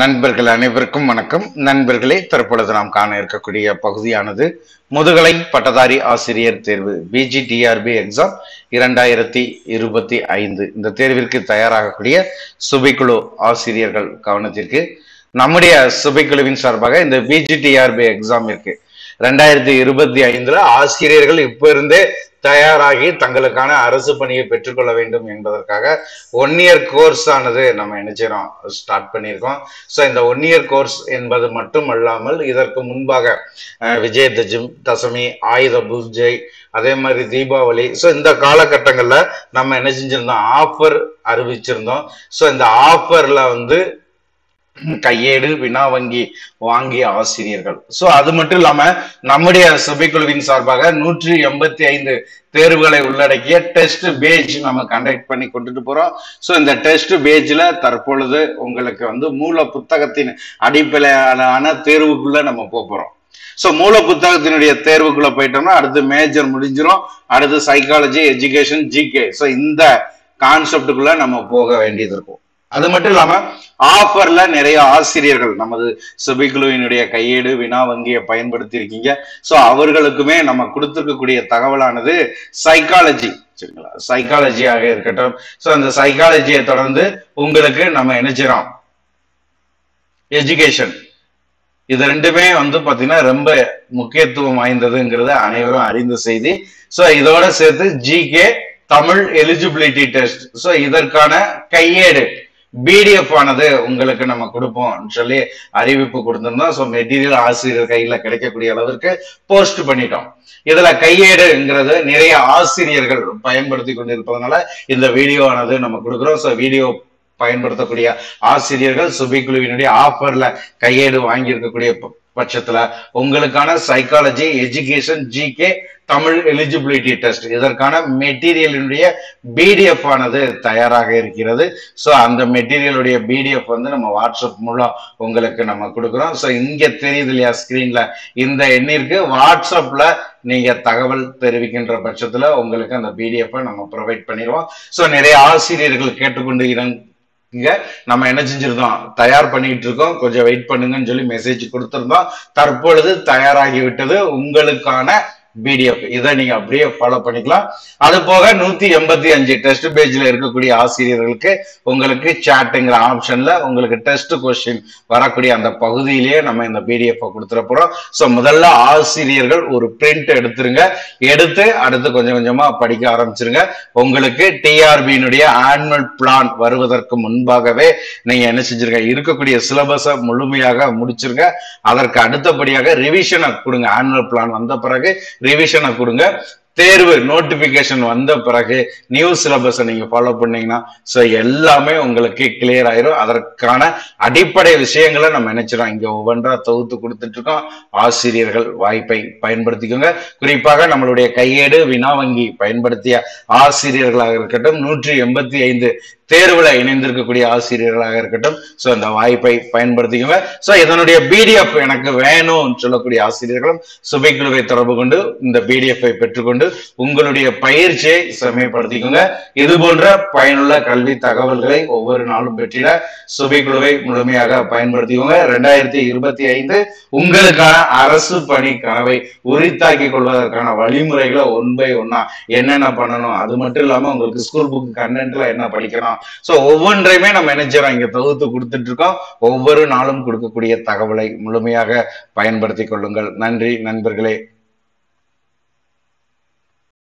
நண்பர்கள் அனைவருக்கும் வணக்கம். நண்பர்களே, தற்பொழுது நாம் காண இருக்கக்கூடிய பகுதியானது முதுகலை பட்டதாரி ஆசிரியர் தேர்வு பிஜிடிஆர்பி எக்ஸாம் 2025. இந்த தேர்விற்கு தயாராகக்கூடிய சுபைக்குழு ஆசிரியர்கள் கவனத்திற்கு, நம்முடைய சுபைக்குழுவின் சார்பாக இந்த பிஜிடிஆர்பி எக்ஸாம் இருக்கு 2025ல ஆசிரியர்கள் இப்ப இருந்தே தயாராகி தங்களுக்கான அரசு பணியை பெற்றுக்கொள்ள வேண்டும் என்பதற்காக 1 இயர் கோர்ஸ் ஆனது நம்ம நினைச்சிரோம் ஸ்டார்ட் பண்ணியிருக்கோம். ஸோ இந்த 1 இயர் கோர்ஸ் என்பது மட்டும் அல்லாமல் இதற்கு முன்பாக விஜயதசமி, ஆயுத பூஜை, அதே மாதிரி தீபாவளி, ஸோ இந்த காலகட்டங்களில் நம்ம என்ன செஞ்சிருந்தோம், ஆஃபர் அறிவிச்சிருந்தோம். ஸோ இந்த ஆஃபர்ல வந்து கையேடு, வினா வங்கி வாங்கிய ஆசிரியர்கள். சோ அது மட்டும் இல்லாம நம்முடைய சபைக்குழுவின் சார்பாக 185 தேர்வுகளை உள்ளடக்கிய டெஸ்ட் பேஜ் நம்ம கண்டக்ட் பண்ணி கொண்டுட்டு போறோம். சோ இந்த டெஸ்ட் பேஜ்ல தற்பொழுது உங்களுக்கு வந்து மூல புத்தகத்தின் அடிப்படையிலான தேர்வுக்குள்ள நம்ம போறோம். சோ மூல புத்தகத்தினுடைய தேர்வுக்குள்ள போயிட்டோம்னா அடுத்து மேஜர் முடிஞ்சிடும், அடுத்து சைக்காலஜி, எஜுகேஷன், ஜிகே. சோ இந்த கான்செப்டுக்குள்ள நம்ம போக வேண்டியது இருக்கும். அது மட்டும் இல்லாம ஆஃபர்ல நிறைய ஆசிரியர்கள் நமது சுபிக்குழுவினுடைய கையேடு, வினா வங்கியை பயன்படுத்தி இருக்கீங்க. சோ அவர்களுக்குமே நம்ம கொடுத்திருக்கக்கூடிய தகவலானது சைக்காலஜி, சரிங்களா, சைக்காலஜியாக இருக்கட்டும். சோ அந்த சைக்காலஜியை தொடர்ந்து உங்களுக்கு நம்ம நினைச்சிரோம் எஜுகேஷன். இது ரெண்டுமே வந்து பாத்தீங்கன்னா ரொம்ப முக்கியத்துவம் வாய்ந்ததுங்கிறத அனைவரும் அறிந்த செய்தி. சோ இதோட சேர்த்து GK, Tamil eligibility test, so இதற்கான கையேடு பிடிஎஃப் ஆனது உங்களுக்கு நம்ம கொடுப்போம் சொல்லி அறிவிப்பு கொடுத்திருந்தோம். ஸோ மெட்டீரியல் ஆசிரியர் கையில கிடைக்கக்கூடிய அளவிற்கு போஸ்ட் பண்ணிட்டோம். இதுல கையேடுங்கிறது நிறைய ஆசிரியர்கள் பயன்படுத்தி கொண்டிருப்பதனால இந்த வீடியோ ஆனது நம்ம கொடுக்குறோம். ஸோ வீடியோ பயன்படுத்தக்கூடிய ஆசிரியர்கள் சுபிக்குழுவினுடைய ஆஃபர்ல கையேடு வாங்கி இருக்கக்கூடிய பட்சத்துல உங்களுக்கான psychology, education, GK, Tamil eligibility test இதற்கான மெட்டீரியலினுடைய பிடிஎஃப் ஆனது தயாராக இருக்கிறது. ஸோ அந்த மெட்டீரியலுடைய பிடிஎஃப் வந்து நம்ம வாட்ஸ்அப் மூலம் உங்களுக்கு நம்ம கொடுக்குறோம். ஸோ இங்கே தெரியுது இல்லையா ஸ்கிரீன்ல, இந்த எண்ணிற்கு வாட்ஸ்அப்ல நீங்க தகவல் தெரிவிக்கின்ற பட்சத்துல உங்களுக்கு அந்த பிடிஎஃப் நம்ம ப்ரொவைட் பண்ணிடுவோம். ஸோ நிறைய ஆசிரியர்கள் கேட்டுக்கொண்டு நம்ம என்ன செஞ்சிருந்தோம், தயார் பண்ணிட்டு இருக்கோம், கொஞ்சம் வெயிட் பண்ணுங்கன்னு சொல்லி மெசேஜ் கொடுத்திருந்தோம். தற்பொழுது தயாராகிவிட்டது உங்களுக்கான பிடிஎஃப். இதை நீங்க அப்படியே ஃபாலோ பண்ணிக்கலாம். அது போக 185 டெஸ்ட் பேஜ்ல இருக்கக்கூடிய ஆசிரியர்களுக்கு உங்களுக்கு சாட்டுங்கிற ஆப்ஷன்ல உங்களுக்கு டெஸ்ட் கொஸ்டின் வரக்கூடிய அந்த பகுதியிலேயே நம்ம இந்த பிடிஎஃப் கொடுத்துட போறோம். ஸோ முதல்ல ஆசிரியர்கள் ஒரு பிரிண்ட் எடுத்துருங்க, எடுத்து அடுத்து கொஞ்சம் கொஞ்சமா படிக்க ஆரம்பிச்சிருங்க. உங்களுக்கு டிஆர்பியினுடைய ஆனுவல் பிளான் வருவதற்கு முன்பாகவே நீங்க என்ன செஞ்சிருங்க, இருக்கக்கூடிய சிலபஸை முழுமையாக முடிச்சிருங்க. அதற்கு அடுத்தபடியாக ரிவிஷனை கொடுங்க. ஆனுவல் பிளான் வந்த பிறகு ரிவிஷனை கொடுங்க. தேர்வு நோட்டிபிகேஷன் வந்த பிறகு நியூ சிலபஸை நீங்க ஃபாலோ பண்ணீங்கன்னா ஸோ எல்லாமே உங்களுக்கு கிளியர் ஆயிரும். அதற்கான அடிப்படை விஷயங்களை நம்ம நினைச்சிடோம், இங்க ஒவ்வொன்றா தொகுத்து கொடுத்துட்டு இருக்கோம். ஆசிரியர்கள் வாய்ப்பை பயன்படுத்திக்கோங்க. குறிப்பாக நம்மளுடைய கையேடு, வினா வங்கி பயன்படுத்திய ஆசிரியர்களாக இருக்கட்டும், 185 தேர்வுல இணைந்திருக்கக்கூடிய ஆசிரியர்களாக இருக்கட்டும், ஸோ இந்த வாய்ப்பை பயன்படுத்திக்கோங்க. ஸோ இதனுடைய பிடிஎஃப் எனக்கு வேணும்னு சொல்லக்கூடிய ஆசிரியர்களும் சுபைக்குழுவை தொடர்பு கொண்டு இந்த பிடிஎஃப்பை பெற்றுக்கொண்டு உங்களுடைய பயிற்சியை செம்மைப்படுத்திக்கோங்க. இது போன்ற பயனுள்ள கல்வி தகவல்களை ஒவ்வொரு நாளும் பெற்றிட சுபைக்குழுவை முழுமையாக பயன்படுத்திக்கோங்க. 2025 உங்களுக்கான அரசு பணி கனவை உரித்தாக்கி கொள்வதற்கான வழிமுறைகளை 1 by 1 என்னென்ன பண்ணணும், அது மட்டும் இல்லாம உங்களுக்கு ஸ்கூல் புக் கண்டென்ட்ல என்ன படிக்கணும், ஒவ்வொன்றையுமே நம்ம நினைச்சிடோம், இங்க தொகுத்து கொடுத்துட்டு இருக்கோம். ஒவ்வொரு நாளும் கொடுக்கக்கூடிய தகவலை முழுமையாக பயன்படுத்திக் கொள்ளுங்கள். நன்றி நண்பர்களே.